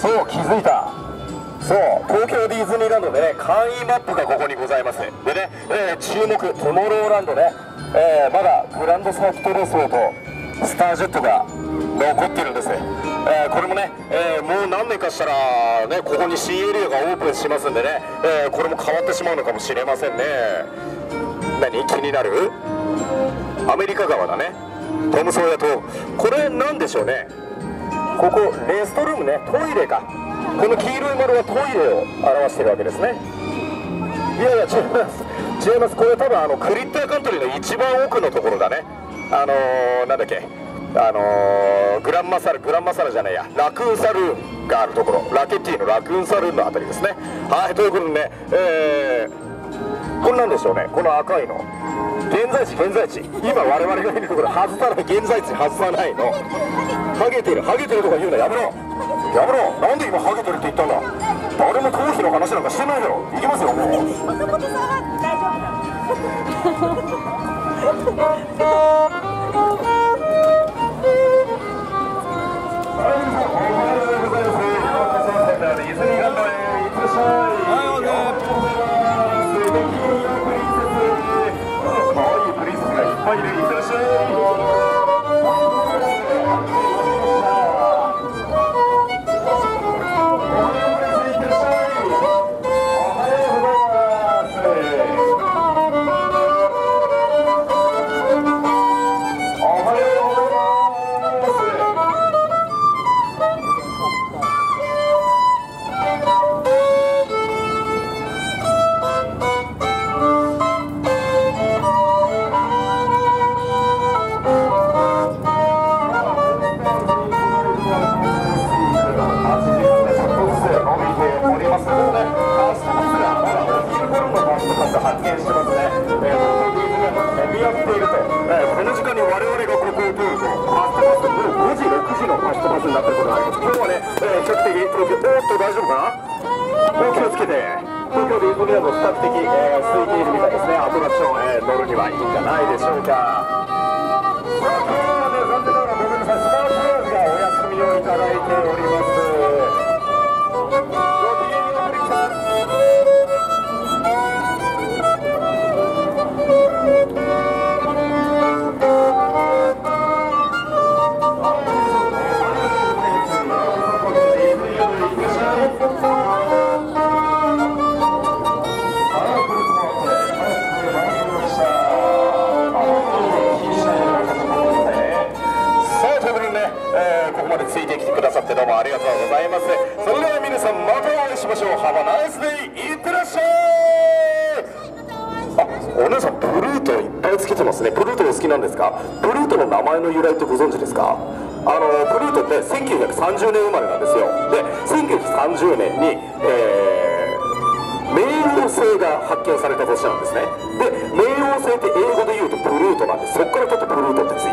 そう、気づいた。そう、東京ディズニーランドでね、簡易マップがここにございます。でね、注目、トゥモローランドね、まだグランドサーキットレースローとスタージェットが残ってるんですね。これもね、もう何年かしたらね、ここに新エリアがオープンしますんでね、これも変わってしまうのかもしれませんね。何気になるアメリカ側だね、トムソーヤ島。これなんでしょうね。ここレストルームね、トイレか。この黄色い丸はトイレを表しているわけですね。いやいや違います違います。これ多分クリッターカントリーの一番奥のところだね。なんだっけ、グランマサルじゃないや、ラクーンサルーンがあるところ、ラケティのラクーンサルーンのあたりですね。はい、ということでね、これなんでしょうね、この赤いの現在地、今我々がいるところ外さない、現在地外さないの。ハゲてるとか言うのやめろ、なんで今ハゲてるって言ったんだ。誰も頭皮の話なんかしてないだろ。いきますよ、もうモコモコさんは大丈夫なのディズニーランドへ行ってらっしゃい。そこからちょっとブルートって